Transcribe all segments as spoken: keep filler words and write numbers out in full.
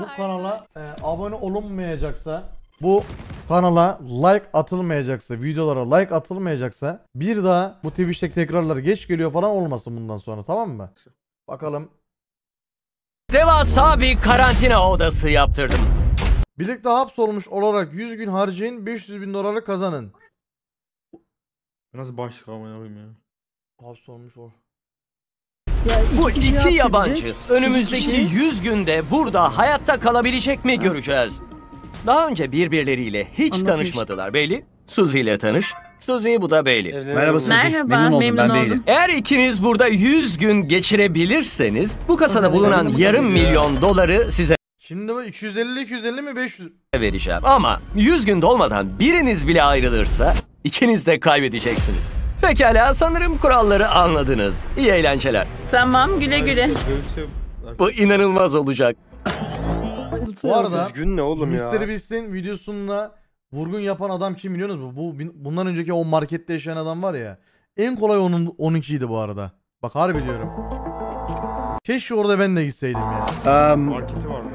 bu kanala e, abone olunmayacaksa, bu kanala like atılmayacaksa, videolara like atılmayacaksa, bir daha bu Twitch'teki tekrarlar geç geliyor falan olmasın bundan sonra, tamam mı? Bakalım. Devasa bir karantina odası yaptırdım. Birlikte hapsolmuş olarak yüz gün harcayın, beş yüz bin doları kazanın. Nasıl başlık ama yapayım ya? Hapsolmuş ol. Ya iki bu iki yabancı önümüzdeki iki yüz günde burada hayatta kalabilecek mi ha. göreceğiz. Daha önce birbirleriyle hiç Anlatmış. tanışmadılar. Bailey, Suzy ile tanış. Suzy, bu da Bailey. Evet. Merhaba Suzy. Merhaba, memnun oldum. Memnun ben oldum. Eğer ikiniz burada yüz gün geçirebilirseniz bu kasada evet, bulunan evet, yarım milyon ya. doları size... Şimdi bu iki yüz elli iki yüz elli mi beş yüz? ...vereceğim ama yüz gün dolmadan biriniz bile ayrılırsa ikiniz de kaybedeceksiniz. Pekala, sanırım kuralları anladınız. İyi eğlenceler. Tamam, güle güle. Bu inanılmaz olacak. Bu arada gün ne oğlum ya? MrBeast'in videosunda vurgun yapan adam kim biliyorsunuz mu? Bu bundan önceki o markette yaşayan adam var ya. En kolay onun on ikiydi bu arada. Bak harbi diyorum. Keşke orada ben de gitseydim ya. Um, Marketi var mı?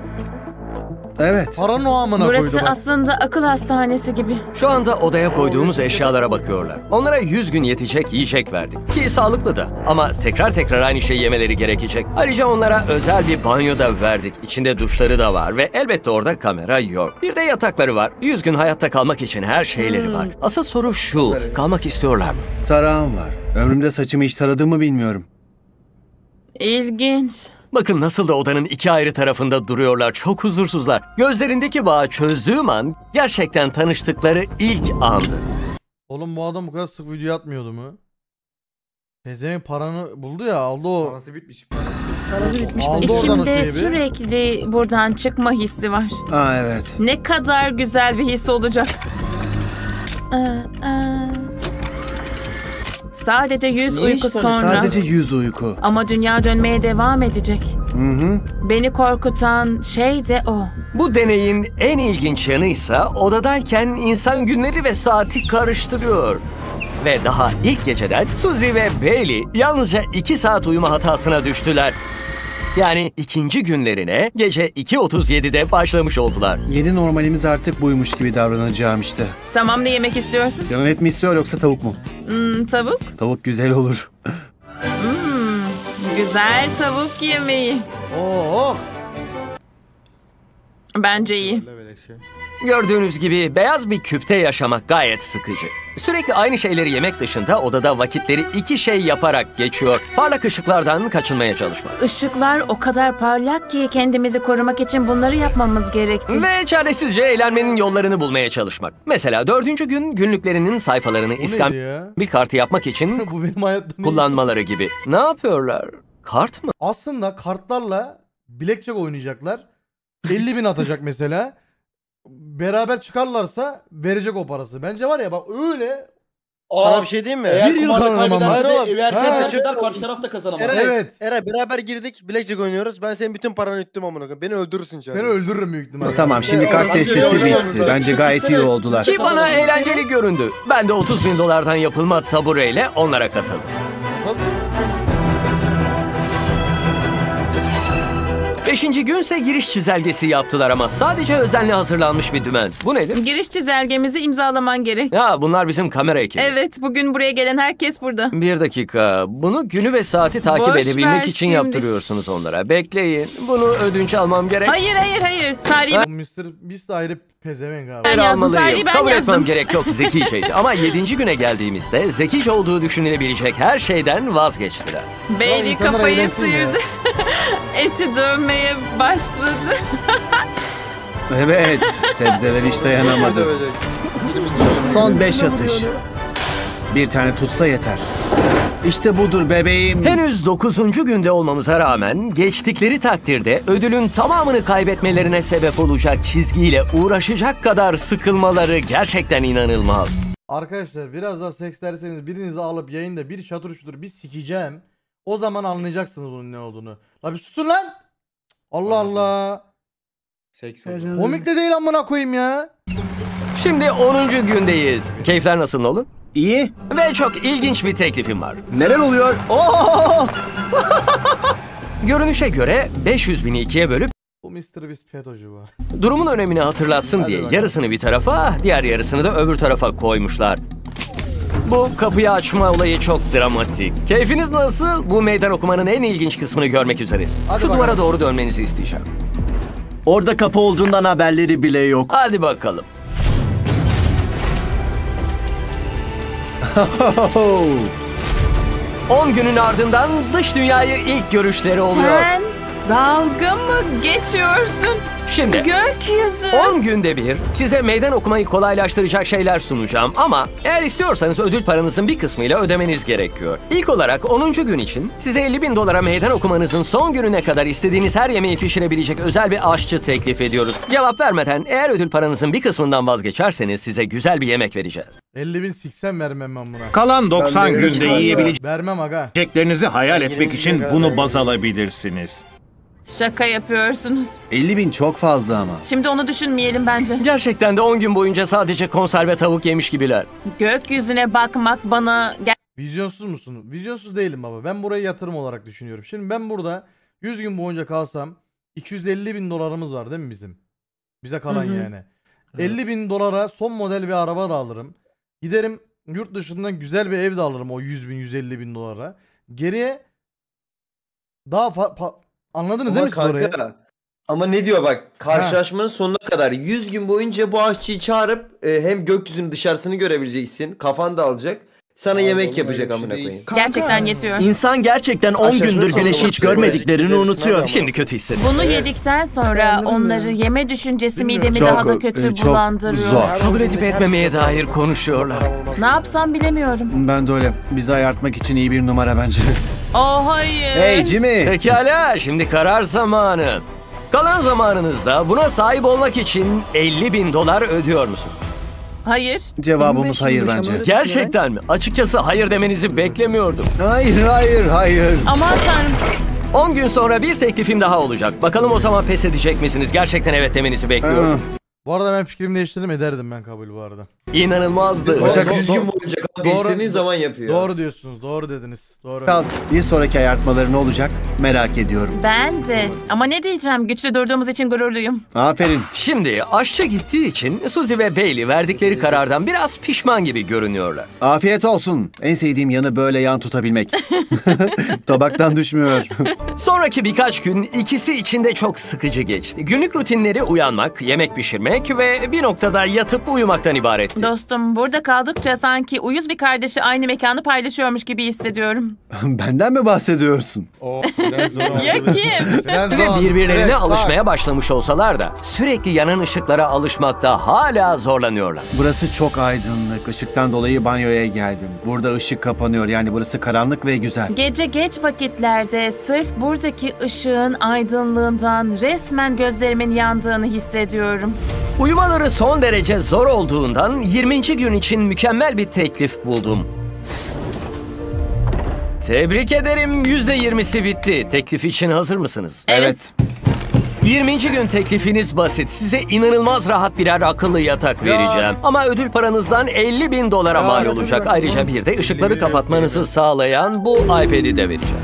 Evet. Paranın o amına koydu. Burası aslında akıl hastanesi gibi. Şu anda odaya koyduğumuz eşyalara bakıyorlar. Onlara yüz gün yetecek yiyecek verdik. Ki sağlıklı da. Ama tekrar tekrar aynı şeyi yemeleri gerekecek. Ayrıca onlara özel bir banyo da verdik. İçinde duşları da var ve elbette orada kamera yok. Bir de yatakları var. yüz gün hayatta kalmak için her şeyleri hmm. var. Asıl soru şu. Evet. Kalmak istiyorlar mı? Tarağım var. Ömrümde saçımı hiç taradığımı bilmiyorum. İlginç. Bakın nasıl da odanın iki ayrı tarafında duruyorlar. Çok huzursuzlar. Gözlerindeki bağı çözdüğüm an gerçekten tanıştıkları ilk andı. Oğlum bu adam bu kadar sık video atmıyordu mu? Teyzemin paranı buldu ya, aldı o. Parası bitmiş. Parası bitmiş. İçimde sürekli buradan çıkma hissi var. Aa evet. Ne kadar güzel bir his olacak. Aa, aa. Sadece yüz ne uyku sonra. Sadece yüz uyku. Ama dünya dönmeye devam edecek. Hı hı. Beni korkutan şey de o. Bu deneyin en ilginç yanıysa odadayken insan günleri ve saati karıştırıyor. Ve daha ilk geceden Suzy ve Bailey yalnızca iki saat uyuma hatasına düştüler. Yani ikinci günlerine gece iki otuz yedide başlamış oldular. Yeni normalimiz artık buymuş gibi davranacağım işte. Tamam, ne yemek istiyorsun? Canın et mi istiyor yoksa tavuk mu? Hmm, tavuk. Tavuk güzel olur. Hmm, güzel tavuk yemeği. Oo. Bence iyi. Gördüğünüz gibi beyaz bir küpte yaşamak gayet sıkıcı. Sürekli aynı şeyleri yemek dışında odada vakitleri iki şey yaparak geçiyor. Parlak ışıklardan kaçınmaya çalışmak. Işıklar o kadar parlak ki kendimizi korumak için bunları yapmamız gerekti. Ve çaresizce eğlenmenin yollarını bulmaya çalışmak. Mesela dördüncü gün günlüklerinin sayfalarını iskambil kartı yapmak için kullanmaları gibi. Ne yapıyorlar? Kart mı? Aslında kartlarla Blackjack oynayacaklar. elli bin atacak mesela. Beraber çıkarlarsa verecek o parası. Bence var ya bak öyle. Aa, sana bir şey diyeyim mi? Eğer bir yıl kazanamaz. Erken taşırlar, karşı taraf da kazanamaz. Evet. Evet. Eray beraber girdik. Blackjack oynuyoruz. Ben senin bütün paranı yuttum amına koyayım. Beni öldürürsün canım. Seni öldürürüm büyük ihtimalle. Tamam şimdi e, kart testisi bitti. Bence gayet iyi oldular. Ki bana eğlenceli göründü. Ben de otuz bin dolardan yapılma tabureyle onlara katıldım. Beşinci günse giriş çizelgesi yaptılar ama sadece özenle hazırlanmış bir dümen. Bu nedir? Giriş çizelgemizi imzalaman gerek. Ya bunlar bizim kamera ekibi. Evet, bugün buraya gelen herkes burada. Bir dakika. Bunu günü ve saati takip Boş edebilmek için şimdi. yaptırıyorsunuz onlara. Bekleyin. Bunu ödünç almam gerek. Hayır hayır hayır. Tarihi ha? MrBeast ayrı pezevenk abi. Ben yazdım. Tarihi ben Kabul yazdım. etmem gerek, çok zekiceydi. Ama yedinci güne geldiğimizde zekice olduğu düşünülebilecek her şeyden vazgeçtiler. Bailey kafayı sıyırdı. Eti dövmeye başladı. Evet, sebzeler hiç dayanamadı. Son beş atış. Bir tane tutsa yeter. İşte budur bebeğim. Henüz dokuzuncu günde olmamıza rağmen geçtikleri takdirde ödülün tamamını kaybetmelerine sebep olacak çizgiyle uğraşacak kadar sıkılmaları gerçekten inanılmaz. Arkadaşlar biraz daha seks derseniz birinizi alıp yayında bir çatır çutur bir sikeceğim. O zaman anlayacaksınız bunun ne olduğunu. La bir susun lan. Allah Allah. Komik de değil amına koyayım ya. Şimdi onuncu gündeyiz. Keyifler nasıl oğlum? İyi. Ve çok ilginç bir teklifim var. Neler oluyor? Görünüşe göre beş yüz bini ikiye bölüp Bu MrBeast petocu var. Durumun önemini hatırlatsın diye yarısını bir tarafa, diğer yarısını da öbür tarafa koymuşlar. Bu kapıyı açma olayı çok dramatik. Keyfiniz nasıl? Bu meydan okumanın en ilginç kısmını görmek üzereyiz. Hadi şu bakalım. Duvara doğru dönmenizi isteyeceğim. Orada kapı olduğundan haberleri bile yok. Hadi bakalım. on günün ardından dış dünyayı ilk görüşleri oluyor. Sen dalga mı geçiyorsun? Şimdi gökyüzü. on günde bir size meydan okumayı kolaylaştıracak şeyler sunacağım ama eğer istiyorsanız ödül paranızın bir kısmıyla ödemeniz gerekiyor. İlk olarak onuncu gün için size elli bin dolara meydan okumanızın son gününe kadar istediğiniz her yemeği pişirebilecek özel bir aşçı teklif ediyoruz. Cevap vermeden eğer ödül paranızın bir kısmından vazgeçerseniz size güzel bir yemek vereceğiz. elli bin seksen vermem ben buna. Kalan doksan günde yiyebileceklerinizi hayal etmek için bunu baz alabilirsiniz. Şaka yapıyorsunuz. elli bin çok fazla ama. Şimdi onu düşünmeyelim bence. Gerçekten de on gün boyunca sadece konserve tavuk yemiş gibiler. Gökyüzüne bakmak bana... Vizyonsuz musun? Vizyonsuz değilim baba. Ben burayı yatırım olarak düşünüyorum. Şimdi ben burada yüz gün boyunca kalsam iki yüz elli bin dolarımız var değil mi bizim? Bize kalan Hı -hı. yani. Hı -hı. elli bin dolara son model bir araba alırım. Giderim yurt dışından güzel bir ev de alırım o yüz bin, yüz elli bin dolara. Geriye daha fazla... Anladınız ama değil mi kanka, soruyu? Ama ne diyor bak, karşılaşmanın ha. sonuna kadar yüz gün boyunca bu aşçıyı çağırıp e, hem gökyüzünün dışarısını görebileceksin, kafan da alacak, sana Aa, yemek yapacak amına koyayım. Gerçekten yetiyor. İnsan gerçekten on gündür güneşi hiç görmediklerini unutuyor. Şimdi kötü hissediyorum. Bunu evet. yedikten sonra onları yeme düşüncesi midemi çok, daha da kötü çok bulandırıyor. Zor. Kabul edip etmemeye dair konuşuyorlar. Ne yapsam bilemiyorum. Ben de öyle. Bizi ayartmak için iyi bir numara bence. Oh hayır. Hey Jimmy. Pekala, şimdi karar zamanı. Kalan zamanınızda buna sahip olmak için elli bin dolar ödüyor musun? Hayır. Cevabımız hayır bence. Gerçekten mi? Açıkçası hayır demenizi beklemiyordum. Hayır, hayır, hayır. Aman tanrım. on gün sonra bir teklifim daha olacak. Bakalım o zaman pes edecek misiniz? Gerçekten evet demenizi bekliyorum. Ee. Bu arada ben fikrimi değiştirdim, ederdim ben kabul bu arada. İnanılmazdı. Başak yüz gün boyunca kanka istediğin zaman yapıyor. Doğru diyorsunuz, doğru dediniz. Doğru. Bir sonraki ayartmaları ne olacak merak ediyorum. Ben de ama ne diyeceğim, güçlü durduğumuz için gururluyum. Aferin. Şimdi aşçı gittiği için Suzy ve Bailey verdikleri karardan biraz pişman gibi görünüyorlar. Afiyet olsun. En sevdiğim yanı böyle yan tutabilmek. Tabaktan düşmüyor. Sonraki birkaç gün ikisi için de çok sıkıcı geçti. Günlük rutinleri uyanmak, yemek pişirmek ve bir noktada yatıp uyumaktan ibaretti. Dostum, burada kaldıkça sanki uyuz bir kardeşi aynı mekanı paylaşıyormuş gibi hissediyorum. Benden mi bahsediyorsun? Oh, ya kim? Ve birbirlerine evet, alışmaya başlamış olsalar da sürekli yanan ışıklara alışmakta hala zorlanıyorlar. Burası çok aydınlık. Işıktan dolayı banyoya geldim. Burada ışık kapanıyor, yani burası karanlık ve güzel. Gece geç vakitlerde sırf buradaki ışığın aydınlığından resmen gözlerimin yandığını hissediyorum. Uyumaları son derece zor olduğundan yirminci gün için mükemmel bir teklif buldum. Tebrik ederim, yüzde yirmisi bitti. Teklif için hazır mısınız? Evet. yirminci gün teklifiniz basit. Size inanılmaz rahat birer akıllı yatak ya. vereceğim. Ama ödül paranızdan elli bin dolara ya, mal olacak. Ya. Ayrıca bir de ışıkları kapatmanızı sağlayan bu iPad'i de vereceğim.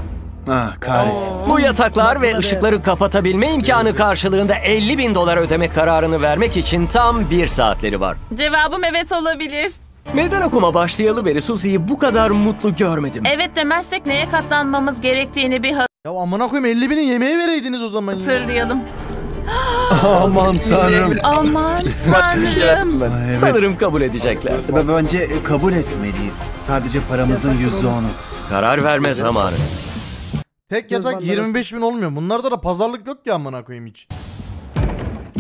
Ah, kahretsin. Bu yataklar ve ışıkları kapatabilme imkanı karşılığında elli bin dolar ödeme kararını vermek için tam bir saatleri var. Cevabım evet olabilir. Meydan okuma başlayalı beri Suzy'yi bu kadar mutlu görmedim. Evet demezsek neye katlanmamız gerektiğini bir... Ya amına koyayım, elli binin yemeği vereydiniz o zaman. Hatırlayalım. Aman tanrım. Aman tanrım. Evet. Sanırım kabul edecekler. Bence kabul etmeliyiz. Sadece paramızın yüzde onu. Karar verme zamanı. Tek yatak yirmi beş bin olmuyor. Bunlarda da pazarlık yok ya amına koyayım hiç.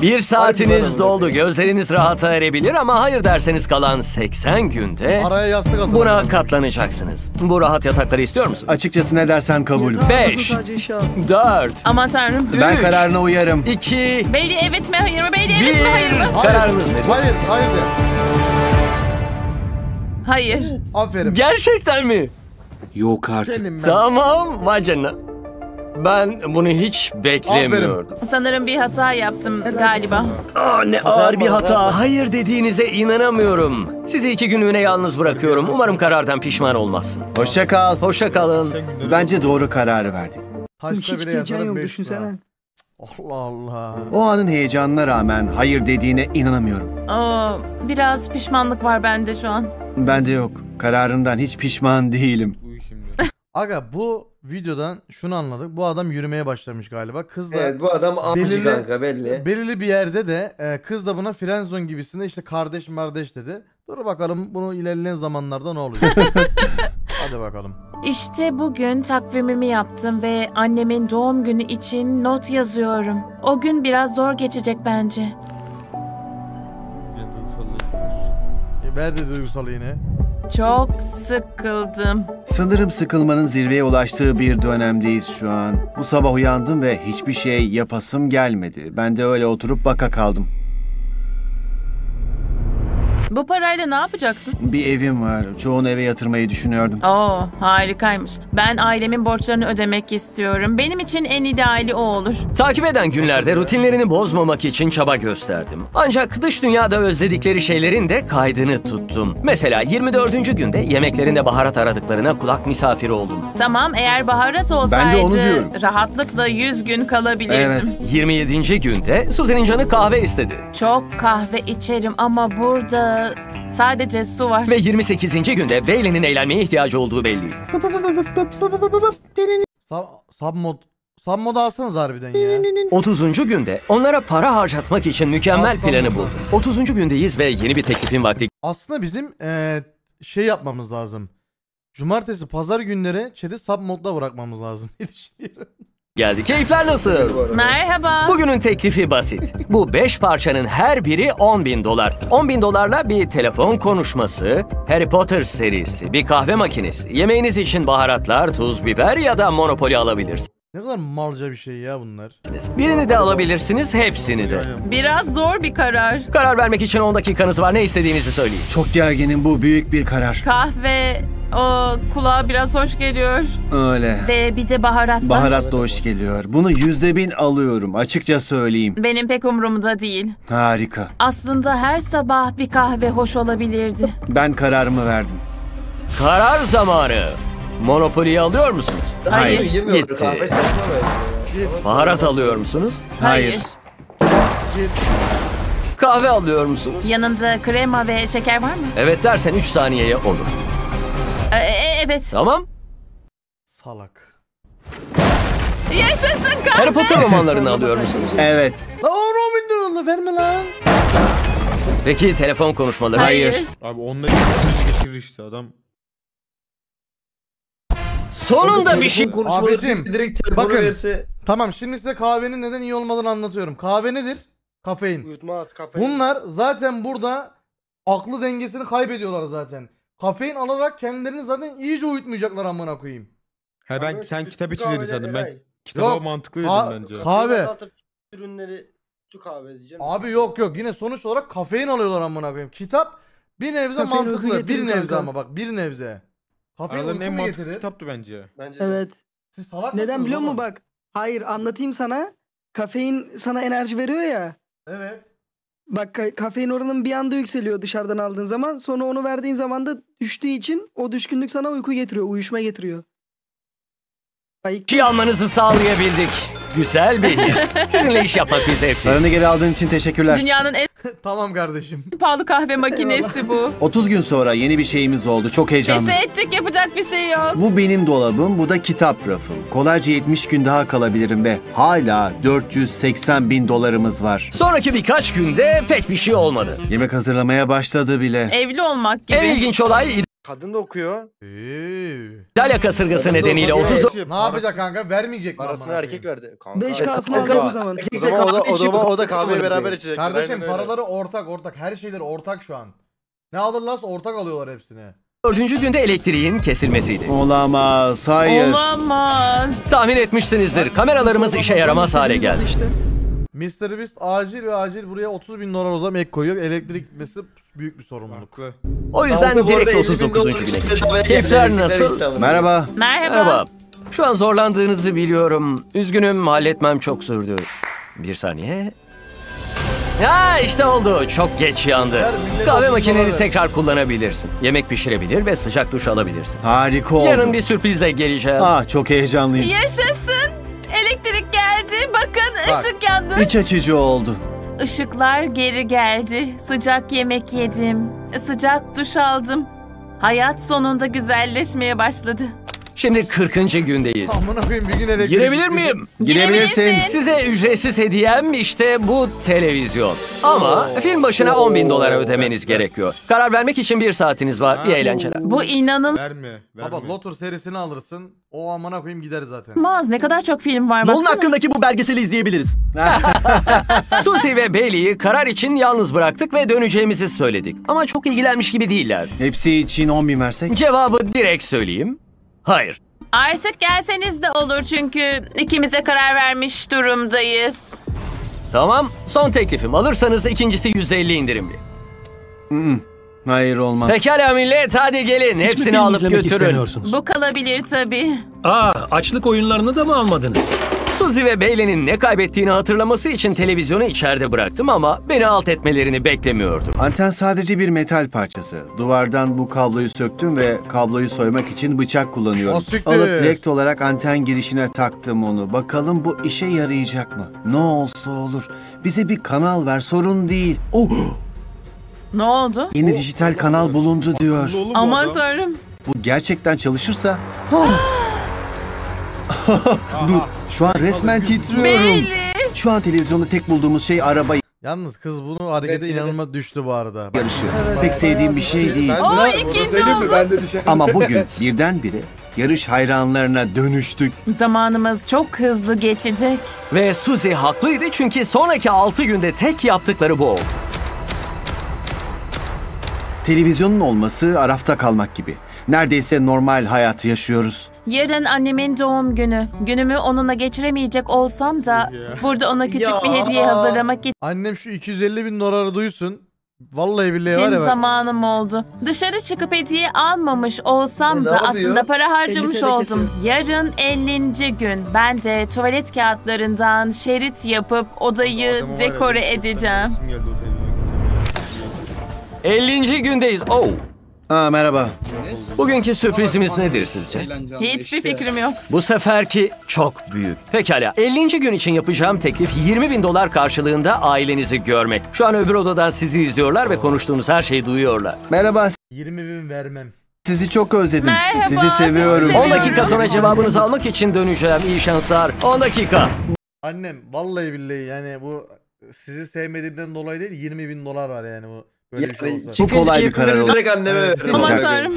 Bir saatiniz doldu. Gözleriniz rahata erebilir ama hayır derseniz kalan seksen günde araya yastık atın. Buna katlanacaksınız. Bu rahat yatakları istiyor musun? Açıkçası ne dersen kabul. beş, dört, aman tanrım. Üç, ben kararına uyarım. iki, Bailey evet mi hayır mı? Bailey evet mi hayır mı? Kararınız nedir? Hayır, hayır de. Hayır. Evet. Aferin. Gerçekten mi? Yok artık. Tamam, vay canına. Ben bunu hiç beklemiyordum. Aferin. Sanırım bir hata yaptım evet, galiba. Aa, ne ağır bir hata. Hayır dediğinize inanamıyorum. Sizi iki günlüğüne yalnız bırakıyorum. Umarım karardan pişman olmazsın. Hoşça kal. Hoşça kalın. Bence doğru kararı verdik. Hiç diyeceğim yok düşünsene. Allah Allah. O anın heyecanına rağmen hayır dediğine inanamıyorum. Aa, biraz pişmanlık var bende şu an. Bende yok. Kararından hiç pişman değilim. Aga bu videodan şunu anladık. Bu adam yürümeye başlamış galiba. Kız da evet, bu adam amcı kanka belli. Belirli bir yerde de e, kız da buna frenzon gibisinde işte kardeş mardeş dedi. Dur bakalım bunu ilerleyen zamanlarda ne olacak? Hadi bakalım. İşte bugün takvimimi yaptım ve annemin doğum günü için not yazıyorum. O gün biraz zor geçecek bence. E, ben de duygusal yine. Çok sıkıldım. Sanırım sıkılmanın zirveye ulaştığı bir dönemdeyiz şu an. Bu sabah uyandım ve hiçbir şey yapasım gelmedi. Ben de öyle oturup baka kaldım. Bu parayla ne yapacaksın? Bir evim var. Çoğunu eve yatırmayı düşünüyordum. Oo, harikaymış. Ben ailemin borçlarını ödemek istiyorum. Benim için en ideali o olur. Takip eden günlerde rutinlerini bozmamak için çaba gösterdim. Ancak dış dünyada özledikleri şeylerin de kaydını tuttum. Mesela yirmi dördüncü günde yemeklerinde baharat aradıklarına kulak misafiri oldum. Tamam, eğer baharat olsaydı rahatlıkla yüz gün kalabilirdim. Evet. yirmi yedinci günde Suzi'nin canı kahve istedi. Çok kahve içerim ama burada sadece su var. Ve yirmi sekizinci günde Veylen'in eğlenmeye ihtiyacı olduğu belli. Sub mod. Sub mod alsanız harbiden ya. otuzuncu günde onlara para harcatmak için mükemmel Aslında planı buldum. otuzuncu gündeyiz ve yeni bir teklifin vakti. Aslında bizim ee, şey yapmamız lazım. Cumartesi pazar günleri chat'i sub modda bırakmamız lazım. Geldi. Keyifler nasıl? Merhaba. Bugünün teklifi basit. Bu beş parçanın her biri on bin dolar. on bin dolarla bir telefon konuşması, Harry Potter serisi, bir kahve makinesi, yemeğiniz için baharatlar, tuz, biber ya da Monopoly alabilirsiniz. Ne kadar malca bir şey ya bunlar. Birini de alabilirsiniz, hepsini de. Biraz zor bir karar. Karar vermek için on dakikanız var. Ne istediğinizi söyleyin. Çok gerginim, bu büyük bir karar. Kahve... O kulağa biraz hoş geliyor. Öyle. Ve bir de baharatlar. Baharat da hoş geliyor. Bunu yüzde bin alıyorum. Açıkça söyleyeyim. Benim pek umurumda değil. Harika. Aslında her sabah bir kahve hoş olabilirdi. Ben kararımı verdim. Karar zamanı. Monopoly'yi alıyor musunuz? Hayır. Hayır. Gitti. Kahve baharat alıyor musunuz? Hayır. Hayır. Kahve alıyor musunuz? Yanında krema ve şeker var mı? Evet dersen üç saniyeye olur. Ee, evet. Tamam. Salak. Yaşasın kahve. Harry Potter romanlarını alıyor musunuz? Evet. Lan on bin dolarla verme lan. Peki telefon konuşmaları? Hayır. Hayır. Abi onunla geçirir işte adam. Sonunda bir şey konuşmaları direkt telefonu verse. Tamam şimdi size kahvenin neden iyi olmadığını anlatıyorum. Kahve nedir? Kafein. Uyutmaz kafein. Bunlar zaten burada aklı dengesini kaybediyorlar zaten. Kafein alarak kendilerini zaten iyice uyutmayacaklar amına koyayım. He ben abi, sen kitap için dedin sandım. Ben kitaba mantıklı dedim bence. Kahve. Ürünleri tut kahve diyeceğim. Abi yok yok yine sonuç olarak kafein alıyorlar amına koyayım. Kitap bir nebze kafein mantıklı. Bir nebze kanka. Ama bak bir nebze. Kafein en mantıklı getirir. Kitaptı bence. Bence. Evet. Siz salak mısınız? Neden biliyor musun bak? Hayır anlatayım sana. Kafein sana enerji veriyor ya. Evet. Bak kafein oranın bir anda yükseliyor dışarıdan aldığın zaman. Sonra onu verdiğin zaman da düştüğü için o düşkünlük sana uyku getiriyor. Uyuşma getiriyor. Ki almanızı sağlayabildik. Güzel bir his. Sizinle iş yapmak bize hep. Paranı geri aldığın için teşekkürler. Dünyanın en... Tamam kardeşim. Pahalı kahve makinesi bu. otuz gün sonra yeni bir şeyimiz oldu. Çok heyecanlı. Pes ettik, yapacak bir şey yok. Bu benim dolabım, bu da kitap rafım. Kolayca yetmiş gün daha kalabilirim ve hala dört yüz seksen bin dolarımız var. Sonraki birkaç günde pek bir şey olmadı. Yemek hazırlamaya başladı bile. Evli olmak gibi. En ilginç olay... Kadın da okuyor. İtalya kasırgası nedeniyle otuz... Ne yapacak kanka? Vermeyecek mi? Parasını erkek verdi. beş kasma alıyor bu zaman. O da kahveyi beraber içecek. Kardeşim paraları ortak ortak. Her şeyleri ortak şu an. Ne alırlarsa ortak alıyorlar hepsini. Dördüncü günde elektriğin kesilmesiydi. Olamaz. Hayır. Olamaz. Tahmin etmişsinizdir. Kameralarımız işe yaramaz hale geldi. MrBeast acil ve acil buraya otuz bin dolar o zaman ek koyuyor. Elektrik gitmesi büyük bir sorumluluk. O yüzden abi, direkt otuz dokuzuncu güne geçelim. Keyifler nasıl? Merhaba. Merhaba. Merhaba. Şu an zorlandığınızı biliyorum. Üzgünüm, halletmem çok sürdü. Bir saniye. Ha işte oldu. Çok geç yandı. Kahve makineni tekrar kullanabilirsin. Yemek pişirebilir ve sıcak duş alabilirsin. Harika oldu. Yarın bir sürprizle geleceğim. Ah çok heyecanlıyım. Yaşasın. Elektrik geldi. Bakın ışık yandı. İç açıcı oldu. Işıklar geri geldi. Sıcak yemek yedim. Sıcak duş aldım. Hayat sonunda güzelleşmeye başladı. Şimdi kırkıncı gündeyiz. Aman akıyım, bir gün elektrik. Girebilir miyim? Girebilirsin. Size ücretsiz hediyem işte bu televizyon. Ama Oo. film başına on bin dolara ödemeniz gerekiyor. Karar vermek için bir saatiniz var. Ha. İyi eğlenceler. Bu inanın... Verme. Baba Lotur serisini alırsın. O aman akıyım gider zaten. Maz ne kadar çok film var. Nolan hakkındaki bu belgeseli izleyebiliriz. Susie ve Bailey'i karar için yalnız bıraktık ve döneceğimizi söyledik. Ama çok ilgilenmiş gibi değiller. Hepsi için on bin versek? Cevabı direkt söyleyeyim. Hayır. Artık gelseniz de olur çünkü ikimize karar vermiş durumdayız. Tamam. Son teklifim. Alırsanız ikincisi yüzde elli indirimli. Hmm. Hayır olmaz. Pekala millet hadi gelin. Hiç Hepsini alıp götürün. Bu kalabilir tabii. Aa, açlık oyunlarını da mı almadınız? Suzy ve Bailey'nin ne kaybettiğini hatırlaması için televizyonu içeride bıraktım ama beni alt etmelerini beklemiyordum. Anten sadece bir metal parçası. Duvardan bu kabloyu söktüm ve kabloyu soymak için bıçak kullanıyorum. Alıp direkt olarak anten girişine taktım onu. Bakalım bu işe yarayacak mı? Ne olsa olur. Bize bir kanal ver, sorun değil. Oh! Ne oldu? Yeni oh, dijital oh, kanal oh, bulundu oh, diyor. Aman tanrım. Bu gerçekten çalışırsa... Dur, şu an resmen titriyorum. Belli. Şu an televizyonda tek bulduğumuz şey araba. Yalnız kız bunu harekete inanılmaz düştü bu arada. Yarışı. Evet, pek sevdiğim bir şey değil. O ikinci oldu. Ama bugün birdenbire yarış hayranlarına dönüştük. Zamanımız çok hızlı geçecek. Ve Suzy haklıydı çünkü sonraki altı günde tek yaptıkları bu oldu. Televizyonun olması arafta kalmak gibi. Neredeyse normal hayatı yaşıyoruz. Yarın annemin doğum günü. Günümü onunla geçiremeyecek olsam da yeah. burada ona küçük ya. bir hediye hazırlamak için. Annem şu iki yüz elli bin doları duysun. Vallahi billahi var ya. Zamanım oldu. Dışarı çıkıp hediye almamış olsam ne da ne aslında para harcamış oldum. Yarın ellinci gün. Ben de tuvalet kağıtlarından şerit yapıp odayı Adamı dekore edeceğim. ellinci gündeyiz. Oh. Aa, merhaba. Bugünkü sürprizimiz nedir sizce? Hiçbir fikrim yok. Bu seferki çok büyük. Pekala. ellinci gün için yapacağım teklif yirmi bin dolar karşılığında ailenizi görmek. Şu an öbür odadan sizi izliyorlar ve konuştuğunuz her şeyi duyuyorlar. Merhaba. yirmi bin vermem. Sizi çok özledim. Merhaba, sizi seviyorum. seviyorum. on dakika sonra cevabınızı almak için döneceğim. İyi şanslar. on dakika. Annem vallahi billahi yani bu sizi sevmediğimden dolayı değil yirmi bin dolar var yani bu. Ya, şey bu kolay bir karar oldu.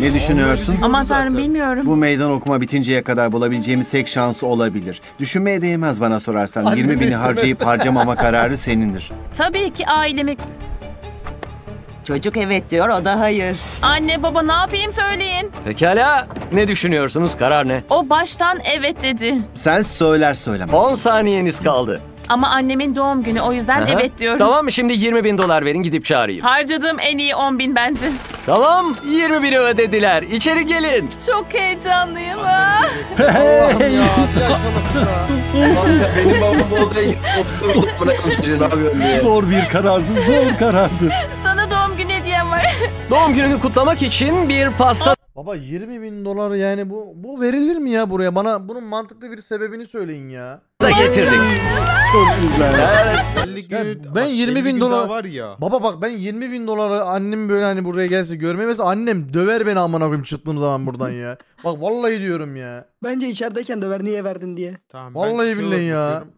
Ne düşünüyorsun? Aman tanrım bilmiyorum. Bu meydan okuma bitinceye kadar bulabileceğimiz tek şansı olabilir. Düşünmeye değmez bana sorarsan. Anne yirmi bini istemez. Harcayıp harcamama kararı senindir. Tabii ki ailemi... Çocuk evet diyor, o da hayır. Anne baba ne yapayım söyleyin. Pekala. Ne düşünüyorsunuz? Karar ne? O baştan evet dedi. Sen söyler söylemez. on saniyeniz kaldı. Ama annemin doğum günü o yüzden Aha. evet diyoruz. Tamam şimdi yirmi bin dolar verin gidip çağırayım. Harcadığım en iyi on bin bence. Tamam yirmi bini ödediler. İçeri gelin. Çok heyecanlıyım ha. Allah'ım ya. Benim babam oldu. Zor bir karardı. Zor karardı. Sana doğum günü hediyem var. Doğum gününü kutlamak için bir pasta. Baba yirmi bin dolar yani bu bu verilir mi ya buraya? Bana bunun mantıklı bir sebebini söyleyin ya. Da getirdik. Çok güzel. Evet. Yani ben yirmi bin dolar var ya. Baba bak ben yirmi bin dolara annem böyle hani buraya gelse görmemesi annem döver beni amına koyayım çıktığım zaman buradan ya. Bak vallahi diyorum ya. Bence içerideyken döver niye verdin diye. Tamam, vallahi billahi ya. Bakıyorum.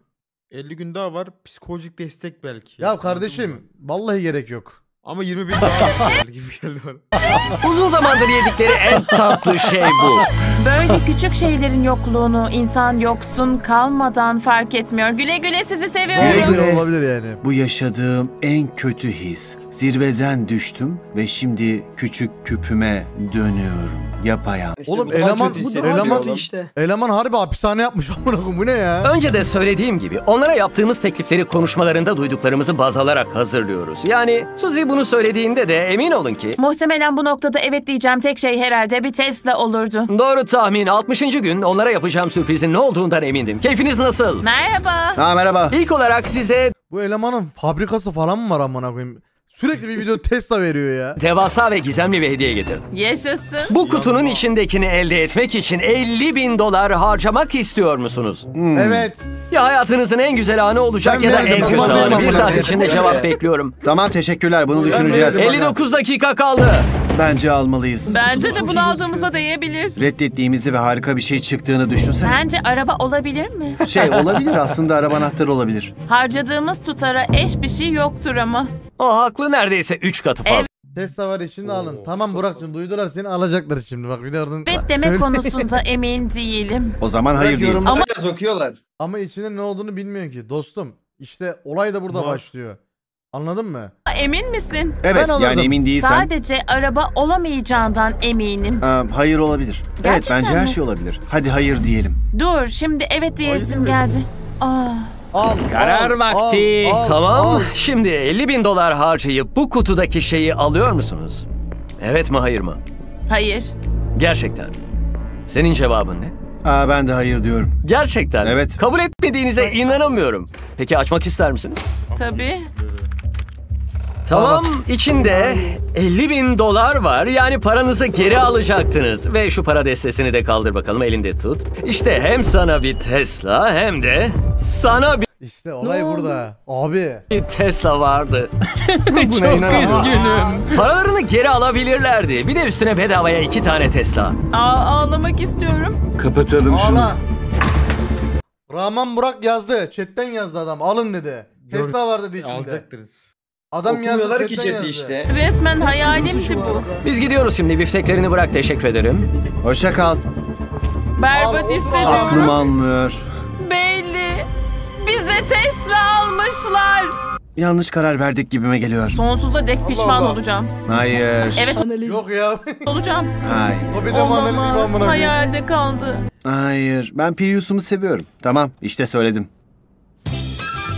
elli gün daha var psikolojik destek belki. Ya, ya kardeşim mı? Vallahi gerek yok. Ama yirmi bin dolar gibi geldi bana. Uzun zamandır yedikleri en tatlı şey bu. Böyle küçük şeylerin yokluğunu insan yoksun kalmadan fark etmiyor. Güle güle sizi seviyorum. Güle güle olabilir yani. Bu yaşadığım en kötü his. Zirveden düştüm ve şimdi küçük küpüme dönüyorum. Yapayam. İşte oğlum eleman, eleman, işte. eleman harbi hapishane yapmış. Bu ne ya? Önce de söylediğim gibi onlara yaptığımız teklifleri konuşmalarında duyduklarımızı baz alarak hazırlıyoruz. Yani Suzy bunu söylediğinde de emin olun ki. Muhtemelen bu noktada evet diyeceğim tek şey herhalde bir Tesla olurdu. Doğru tahmin. altmışıncı gün onlara yapacağım sürprizin ne olduğundan emindim. Keyfiniz nasıl? Merhaba. Ha merhaba. İlk olarak size... Bu elemanın fabrikası falan mı var amına koyayım? Sürekli bir video Tesla veriyor ya. Devasa ve gizemli bir hediye getirdim. Yaşasın. Bu kutunun ya, içindekini elde etmek için elli bin dolar harcamak istiyor musunuz? Hmm. Evet. Ya hayatınızın en güzel anı olacak ben ya da en kötü anı. Bir saat içinde cevap bekliyorum. Tamam teşekkürler, bunu düşüneceğiz. elli dokuz dakika kaldı. Bence almalıyız. Bence de bunu aldığımıza değebilir. Reddettiğimizi ve harika bir şey çıktığını düşünsene. Bence araba olabilir mi? Şey olabilir aslında, araba anahtarı olabilir. Harcadığımız tutara eş bir şey yoktur ama. O haklı, neredeyse üç katı fazla. Evet. Tesla var işini alın. Oo, tamam Burak'cığım, duydular seni, alacaklar şimdi bak bir de oradan. Evet demek konusunda emin değilim. O zaman hayır diyorum. Ama sokuyorlar. Ama içinde ne olduğunu bilmiyor ki dostum. İşte olay da burada ama başlıyor. Anladın mı? Emin misin? Evet yani emin değilsen. Sadece araba olamayacağından eminim. Ee, hayır olabilir. Gerçekten evet bence mi? Her şey olabilir. Hadi hayır diyelim. Dur şimdi evet diyesim geldi. Aa. Al, karar al, vakti. Al, tamam. Al. Şimdi elli bin dolar harcayıp bu kutudaki şeyi alıyor musunuz? Evet mi hayır mı? Hayır. Gerçekten. Senin cevabın ne? Aa, ben de hayır diyorum. Gerçekten. Evet. Kabul etmediğinize inanamıyorum. Peki açmak ister misiniz? Tabii. Tamam, içinde elli bin dolar var. Yani paranızı geri alacaktınız. Ve şu para destesini de kaldır bakalım, elinde tut. İşte hem sana bir Tesla hem de sana bir... İşte olay burada. Abi. Bir Tesla vardı. Çok üzgünüm. Paralarını geri alabilirlerdi. Bir de üstüne bedavaya iki tane Tesla. Aa, ağlamak istiyorum. Kapatalım ağla şunu. Rahman Burak yazdı. Chatten yazdı adam. Alın dedi. Tesla var dedi içinde. Alacaktınız. Adam yazdı işte. Resmen hayalimdi bu. Biz gidiyoruz şimdi, bifteklerini bırak, teşekkür ederim. Hoşça kal. Berbat hissediyorum. Aklım almıyor. Belli. Bize Tesla almışlar. Yanlış karar verdik gibime geliyor. Sonsuza dek pişman Allah olacağım. Hayır. Evet. Analiz. Yok ya. Olacağım. Hayır. Olamaz. Hayalde kaldı. Hayır. Ben Prius'umu seviyorum. Tamam. İşte söyledim.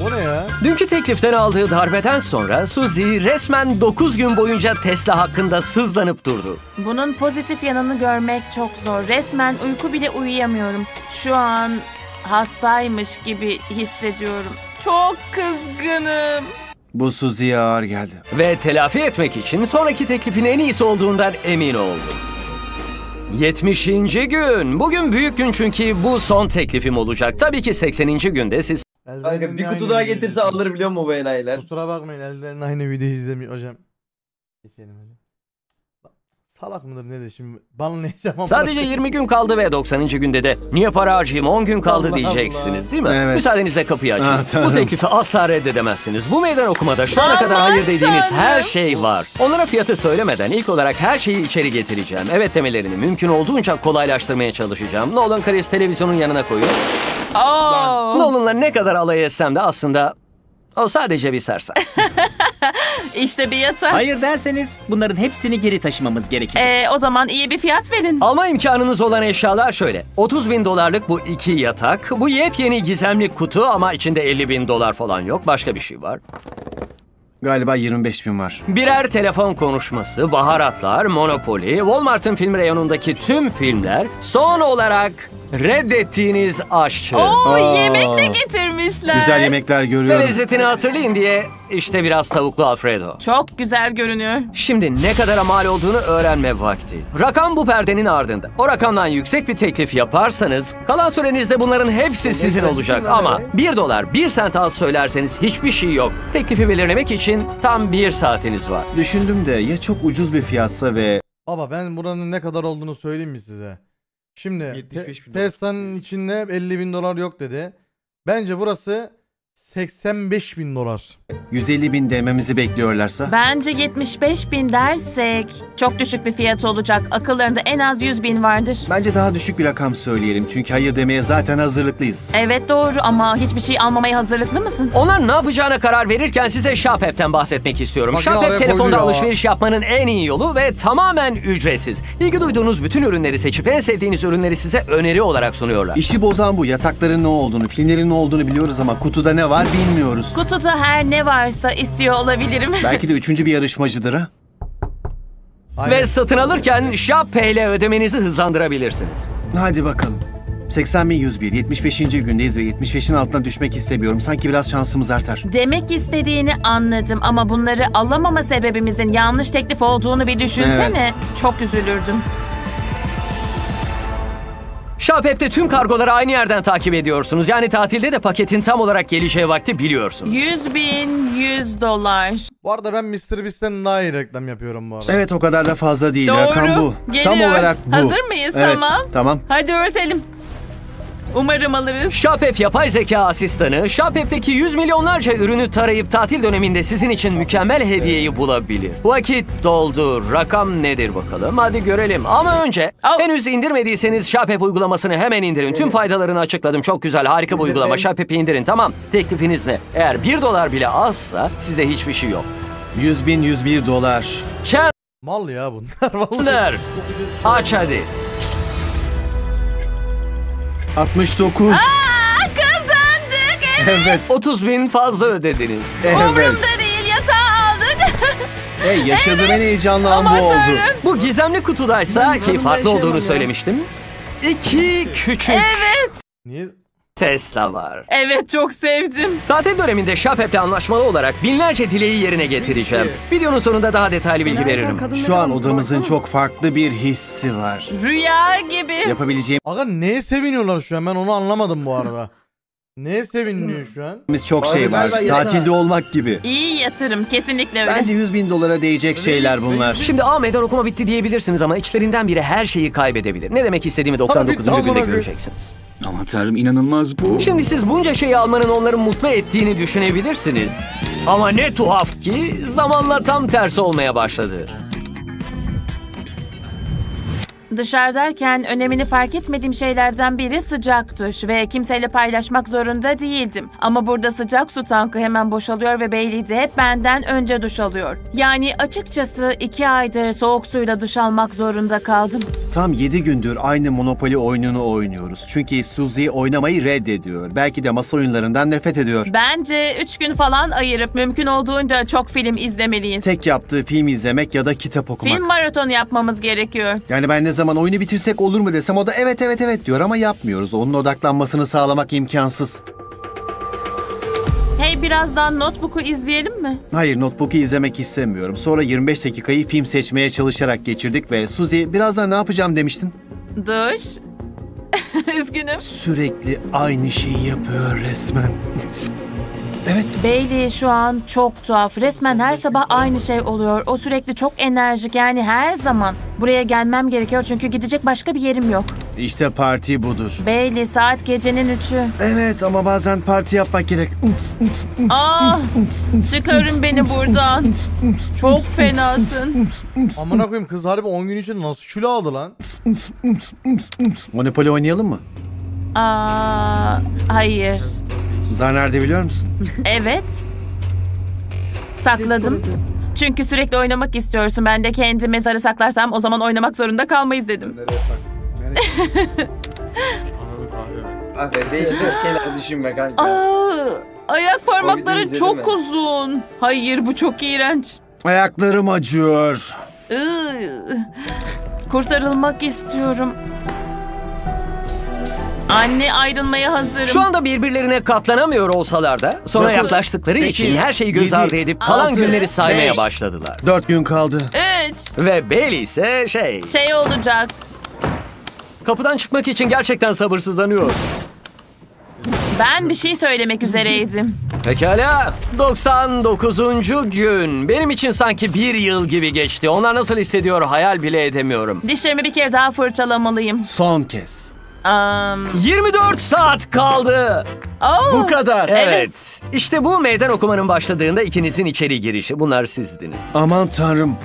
O ne ya? Dünkü tekliften aldığı darbeden sonra Suzy resmen dokuz gün boyunca Tesla hakkında sızlanıp durdu. Bunun pozitif yanını görmek çok zor. Resmen uyku bile uyuyamıyorum. Şu an hastaymış gibi hissediyorum. Çok kızgınım. Bu Suzy'ye ağır geldi. Ve telafi etmek için sonraki teklifin en iyisi olduğundan emin oldu. yetmişinci gün. Bugün büyük gün çünkü bu son teklifim olacak. Tabii ki sekseninci günde siz... Kanka, bir kutu daha getirse video alır biliyor musun bu enayiler? Kusura bakmayın, elden aynı videoyu izlemiyor hocam. Geçelim hadi. Salak mıdır nedir şimdi? Banlayacağım ama. Sadece yirmi gün kaldı ve doksanıncı günde de niye para harcayayım, on gün kaldı Allah diyeceksiniz Allah, değil mi? Evet. Müsaadenizle kapıyı açın. Ha, tamam. Bu teklifi asla reddedemezsiniz. Bu meydan okumada şu ana kadar hayır dediğiniz her şey var. Onlara fiyatı söylemeden ilk olarak her şeyi içeri getireceğim. Evet demelerini mümkün olduğunca kolaylaştırmaya çalışacağım. Nolan Chris televizyonun yanına koyun. Oh. Nolan'la ne kadar alay etsem de aslında o sadece bir serser. İşte bir yatak. Hayır derseniz bunların hepsini geri taşımamız gerekecek. Ee, o zaman iyi bir fiyat verin. Alma imkanınız olan eşyalar şöyle. otuz bin dolarlık bu iki yatak. Bu yepyeni gizemli kutu ama içinde elli bin dolar falan yok. Başka bir şey var. Galiba yirmi beş bin var. Birer telefon konuşması, baharatlar, Monopoly, Walmart'ın film reyonundaki tüm filmler. Son olarak reddettiğiniz aşçı. Oo, Oo. Yemek de getirmişler. Güzel yemekler görüyorum. Ve lezzetini hatırlayın diye işte biraz tavuklu Alfredo. Çok güzel görünüyor. Şimdi ne kadar mal olduğunu öğrenme vakti. Rakam bu perdenin ardında. O rakamdan yüksek bir teklif yaparsanız kalan sürenizde bunların hepsi sizin olacak. Ama bir dolar bir sent az söylerseniz hiçbir şey yok. Teklifi belirlemek için tam bir saatiniz var. Düşündüm de ya çok ucuz bir fiyatsa ve... Baba ben buranın ne kadar olduğunu söyleyeyim mi size? Şimdi Tesla'nın içinde elli bin dolar yok dedi. Bence burası seksen beş bin dolar. yüz elli bin dememizi bekliyorlarsa? Bence yetmiş beş bin dersek çok düşük bir fiyat olacak. Akıllarında en az yüz bin vardır. Bence daha düşük bir rakam söyleyelim. Çünkü hayır demeye zaten hazırlıklıyız. Evet doğru ama hiçbir şey almamaya hazırlıklı mısın? Onlar ne yapacağına karar verirken size Shop App'ten bahsetmek istiyorum. Bak, Shop App telefonda alışveriş yapmanın en iyi yolu ve tamamen ücretsiz. İlgi duyduğunuz bütün ürünleri seçip en sevdiğiniz ürünleri size öneri olarak sunuyorlar. İşi bozan bu. Yatakların ne olduğunu, filmlerin ne olduğunu biliyoruz ama kutuda ne var bilmiyoruz. Kutuda her ne var istiyor olabilirim. Belki de üçüncü bir yarışmacıdır ha. Aynen. Ve satın alırken Shop Pay ile ödemenizi hızlandırabilirsiniz. Hadi bakalım. seksen bin yüz bir. yetmiş beşinci gündeyiz ve yetmiş beşin altına düşmek istemiyorum. Sanki biraz şansımız artar. Demek istediğini anladım ama bunları alamama sebebimizin yanlış teklif olduğunu bir düşünsene. Evet. Çok üzülürdüm. Shop App'te tüm kargoları aynı yerden takip ediyorsunuz. Yani tatilde de paketin tam olarak gelişe vakti biliyorsunuz. yüz bin yüz dolar. Bu arada ben MrBeast'ten daha iyi reklam yapıyorum bu arada. Evet, o kadar da fazla değil. Doğru. Rakam bu. Geliyor. Tam olarak bu. Hazır mıyız? Evet. Tamam. Tamam. Hadi üretelim. Umarım alırız. Shop App yapay zeka asistanı, Shop App'teki yüz milyonlarca ürünü tarayıp tatil döneminde sizin için mükemmel hediyeyi bulabilir. Vakit doldu. Rakam nedir bakalım? Hadi görelim. Ama önce oh. henüz indirmediyseniz Shop App uygulamasını hemen indirin. Tüm faydalarını açıkladım. Çok güzel, harika bir uygulama. Shop App'i indirin. Tamam. Teklifiniz ne? Eğer bir dolar bile azsa size hiçbir şey yok. yüz bin yüz bir dolar. Ken mal ya bunlar. Bunlar. Aç hadi. altmış dokuz. Aa, kazandık. Evet. Evet. otuz bin fazla ödediniz. Evet. Umurumda değil, yatağı aldık. Hey, yaşadığım evet. en heyecanlı an bu oldu. Bu gizemli kutudaysa ki farklı olduğunu söylemiştim. Ya. İki küçük. Evet. Niye? Tesla var. Evet, çok sevdim. Tatil döneminde Shop App'le anlaşmalı olarak binlerce dileği yerine getireceğim. Videonun sonunda daha detaylı bilgi veririm. Şu an odamızın çok farklı bir hissi var. Rüya gibi. Yapabileceğim... Aga neye seviniyorlar şu an? Ben onu anlamadım bu arada. Neye seviniyor şu an? Çok şey var. Tatilde olmak gibi. İyi yatırım. Kesinlikle öyle. Bence yüz bin dolara değecek şeyler bunlar. Şimdi a meydan okuma bitti diyebilirsiniz ama içlerinden biri her şeyi kaybedebilir. Ne demek istediğimi doksan dokuzuncu günde göreceksiniz. Aman tanrım, inanılmaz bu. Şimdi siz bunca şeyi almanın onları mutlu ettiğini düşünebilirsiniz. Ama ne tuhaf ki zamanla tam tersi olmaya başladı. Dışarıdayken önemini fark etmediğim şeylerden biri sıcak duş ve kimseyle paylaşmak zorunda değildim. Ama burada sıcak su tankı hemen boşalıyor ve Bailey de hep benden önce duş alıyor. Yani açıkçası iki aydır soğuk suyla duş almak zorunda kaldım. Tam yedi gündür aynı Monopoly oyununu oynuyoruz. Çünkü Suzy oynamayı reddediyor. Belki de masa oyunlarından nefret ediyor. Bence üç gün falan ayırıp mümkün olduğunca çok film izlemeliyiz. Tek yaptığı film izlemek ya da kitap okumak. Film maratonu yapmamız gerekiyor. Yani ben ne zaman zaman oyunu bitirsek olur mu desem o da evet evet evet diyor ama yapmıyoruz. Onun odaklanmasını sağlamak imkansız. Hey, birazdan Notebook'u izleyelim mi? Hayır, Notebook'u izlemek istemiyorum. Sonra yirmi beş dakikayı film seçmeye çalışarak geçirdik ve Suzy birazdan ne yapacağım demiştin? Duş. Üzgünüm. Sürekli aynı şeyi yapıyor resmen. Evet. Bailey şu an çok tuhaf. Resmen her sabah aynı şey oluyor. O sürekli çok enerjik, yani her zaman. Buraya gelmem gerekiyor çünkü gidecek başka bir yerim yok. İşte parti budur. Bailey, saat gecenin üçü. Evet ama bazen parti yapmak gerek. Aa, çıkarın beni buradan. Çok fenasın. Amına koyayım, kız harbi on gün için nasıl kilo aldı lan? Monopoly oynayalım mı? Aa, hayır. Zar nerede biliyor musun? Evet. Sakladım. Çünkü sürekli oynamak istiyorsun. Ben de kendime zarı saklarsam o zaman oynamak zorunda kalmayız dedim. Nereye sakladın? Abi değişik şeyler düşünme kanka. Aa, ayak parmakları çok mi? uzun. Hayır, bu çok iğrenç. Ayaklarım acıyor. Kurtarılmak istiyorum. Anne, ayrılmaya hazırım. Şu anda birbirlerine katlanamıyor olsalar da sonra dokuz, yaklaştıkları sekiz, için her şeyi göz ardı edip altı, kalan günleri saymaya beş, başladılar. Dört gün kaldı. Üç. Ve Bailey ise şey... Şey olacak. Kapıdan çıkmak için gerçekten sabırsızlanıyor. Ben bir şey söylemek üzereydim. Pekala. doksan dokuzuncu gün. Benim için sanki bir yıl gibi geçti. Onlar nasıl hissediyor hayal bile edemiyorum. Dişlerimi bir kere daha fırçalamalıyım. Son kez. Um... yirmi dört saat kaldı. Oh. Bu kadar. Evet. Evet. İşte bu meydan okumanın başladığında ikinizin içeri girişi. Bunlar sizdiniz. Aman tanrım.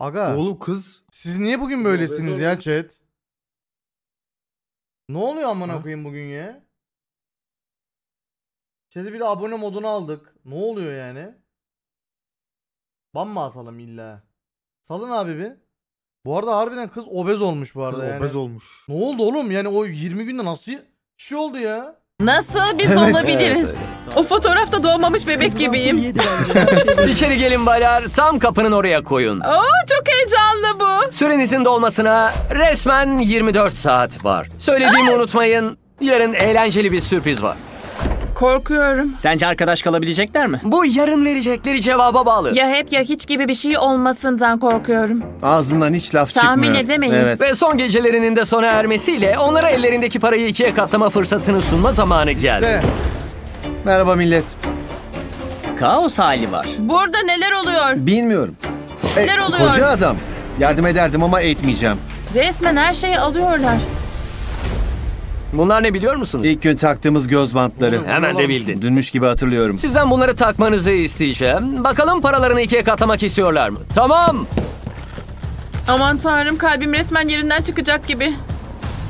Aga. Oğlum kız. Siz niye bugün böylesiniz ya chat? Ne oluyor amına koyayım bugün ya? Chat'i bir de abone moduna aldık. Ne oluyor yani? Ban mı atalım illa? Salın abi bir. Bu arada harbiden kız obez olmuş bu arada. Kız yani. Obez olmuş. Ne oldu oğlum? Yani o yirmi günde nasıl şey oldu ya? Nasıl biz evet, olabiliriz? Evet, evet. O fotoğrafta doğmamış bebek gibiyim. İçeri gelin baylar. Tam kapının oraya koyun. Oo, çok heyecanlı bu. Sürenizin dolmasına resmen yirmi dört saat var. Söylediğimi unutmayın. Yarın eğlenceli bir sürpriz var. Korkuyorum. Sence arkadaş kalabilecekler mi? Bu yarın verecekleri cevaba bağlı. Ya hep ya hiç gibi bir şey olmasından korkuyorum. Ağzından hiç laf tahmin çıkmıyor. Tahmin edemeyiz. Evet. Ve son gecelerinin de sona ermesiyle onlara ellerindeki parayı ikiye katlama fırsatını sunma zamanı geldi. De. Merhaba millet. Kaos hali var. Burada neler oluyor? Bilmiyorum. Neler e, oluyor? Koca adam. Yardım ederdim ama etmeyeceğim. Resmen her şeyi alıyorlar. Bunlar ne biliyor musunuz? İlk gün taktığımız göz bantları. Hemen de bildin. Dünmüş gibi hatırlıyorum. Sizden bunları takmanızı isteyeceğim. Bakalım paralarını ikiye katlamak istiyorlar mı? Tamam. Aman tanrım, kalbim resmen yerinden çıkacak gibi.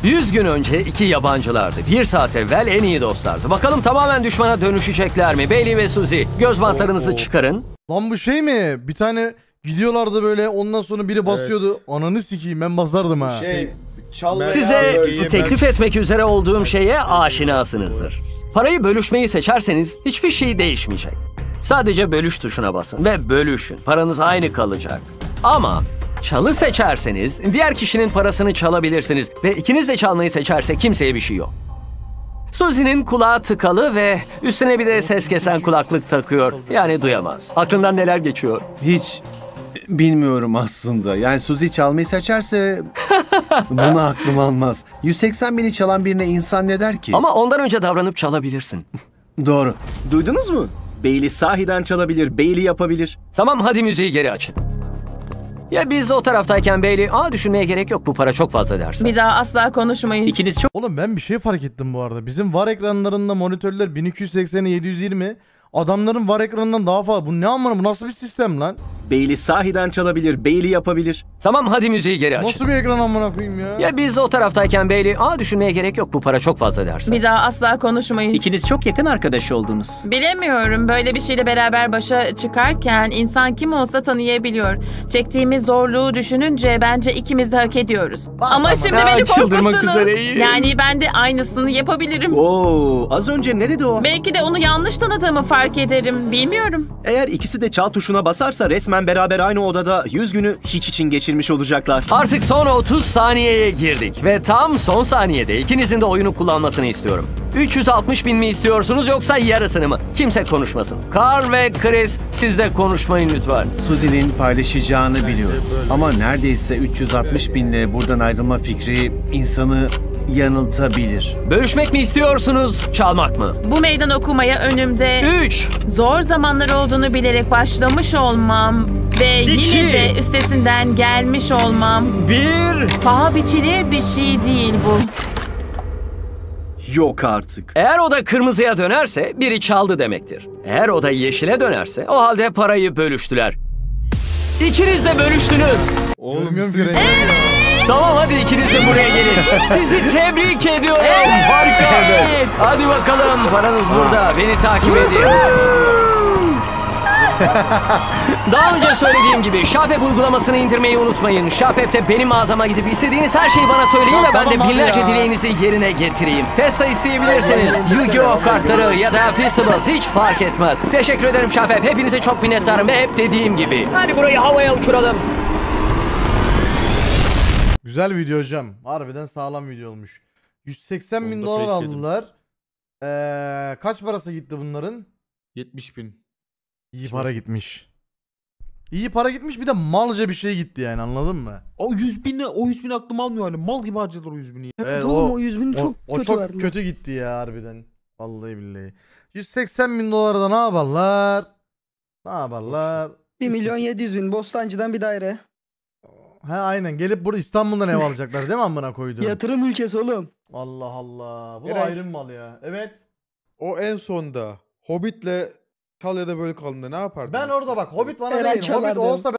Yüz gün önce iki yabancılardı. Bir saat evvel en iyi dostlardı. Bakalım tamamen düşmana dönüşecekler mi? Bailey ve Suzy, göz bantlarınızı Oo. çıkarın. Lan bu şey mi? Bir tane gidiyorlardı böyle, ondan sonra biri basıyordu. Evet. Ananı sikeyim, ben basardım ha. Şey... Çalmaya size teklif ben... etmek üzere olduğum şeye aşinasınızdır. Parayı bölüşmeyi seçerseniz hiçbir şey değişmeyecek. Sadece bölüş tuşuna basın ve bölüşün. Paranız aynı kalacak. Ama çalı seçerseniz diğer kişinin parasını çalabilirsiniz. Ve ikiniz de çalmayı seçerse kimseye bir şey yok. Suzy'nin kulağı tıkalı ve üstüne bir de ses kesen kulaklık takıyor. Yani duyamaz. Aklından neler geçiyor? Hiç... Bilmiyorum aslında. Yani Suzy çalmayı seçerse bunu aklım almaz. yüz seksen bini çalan birine insan ne der ki? Ama ondan önce davranıp çalabilirsin. Doğru. Duydunuz mu? Bailey sahiden çalabilir, Bailey yapabilir. Tamam, hadi müziği geri açın. Ya biz o taraftayken Bailey, aa düşünmeye gerek yok bu para çok fazla dersen. Bir daha asla konuşmayız. İkiniz çok... Oğlum ben bir şey fark ettim bu arada. Bizim var ekranlarında monitörler bin iki yüz seksen yedi yüz yirmi... Adamların var ekranından daha fazla. Bu ne amına, bu nasıl bir sistem lan? Bailey sahiden çalabilir, Bailey yapabilir. Tamam, hadi müziği geri aç. Nasıl bir ekran amına koyayım ya? Ya biz o taraftayken Bailey, aa düşünmeye gerek yok bu para çok fazla dersen. Bir daha asla konuşmayız. İkiniz çok yakın arkadaş oldunuz. Bilemiyorum, böyle bir şeyle beraber başa çıkarken insan kim olsa tanıyabiliyor. Çektiğimiz zorluğu düşününce bence ikimiz de hak ediyoruz. Bas ama zaman. Şimdi ha, beni korkuttunuz. Yani ben de aynısını yapabilirim. Oo, az önce ne dedi o? Belki de onu yanlış tanıdığımı fark ederim. Bilmiyorum. Eğer ikisi de çal tuşuna basarsa resmen beraber aynı odada yüz günü hiç için geçirmiş olacaklar. Artık son otuz saniyeye girdik ve tam son saniyede ikinizin de oyunu kullanmasını istiyorum. üç yüz altmış bin mi istiyorsunuz yoksa yarısını mı? Kimse konuşmasın. Carl ve Chris, siz de konuşmayın lütfen. Suzy'nin paylaşacağını biliyorum. Ama neredeyse üç yüz altmış binle buradan ayrılma fikri insanı yanıltabilir. Bölüşmek mi istiyorsunuz, çalmak mı? Bu meydan okumaya önümde üç zor zamanlar olduğunu bilerek başlamış olmam ve iki yine de üstesinden gelmiş olmam. bir Paha biçilir bir şey değil bu. Yok artık. Eğer o da kırmızıya dönerse biri çaldı demektir. Eğer o da yeşile dönerse o halde parayı bölüştüler. İkiniz de bölüştünüz. Olmuyor ki. Evet. Tamam, hadi ikiniz de buraya gelin. Sizi tebrik ediyorum. Evet. Harika. Evet. Hadi bakalım, paranız burada. Beni takip edin. Daha önce söylediğim gibi Shop App uygulamasını indirmeyi unutmayın. Shop App'te benim mağazama gidip istediğiniz her şeyi bana söyleyin ve ben de binlerce dileğinizi yerine getireyim. Tesla isteyebilirsiniz. Yu-Gi-Oh kartları ya da Fisibles, hiç fark etmez. Teşekkür ederim Shop App. Hepinize çok minnettarım ve hep dediğim gibi. Hadi burayı havaya uçuralım. Güzel video hocam. Harbiden sağlam video olmuş. yüz seksen bin dolar aldılar. Ee, kaç parası gitti bunların? yetmiş bin. İyi Şimdi. para gitmiş. İyi para gitmiş, bir de malca bir şey gitti yani, anladın mı? O yüz bini, o yüz bin aklım almıyor yani. Mal gibi harcadılar o yüz bini. Evet, evet, o, o yüz bini çok o, kötü O çok verdim. kötü gitti ya harbiden. Vallahi billahi. yüz seksen bin dolarda ne yaparlar? Ne yaparlar? bir milyon yedi yüz bin Bostancı'dan bir daire. He aynen, gelip burada İstanbul'dan ev alacaklar değil mi amına koyduğum? Yatırım ülkesi oğlum. Allah Allah. Bu ayrım mal ya. Evet. O en sonda Hobbit'le Talya'da böyle kalındı, ne yapardı? Ben orada bak Hobbit bana değil. Hobbit olsa ben...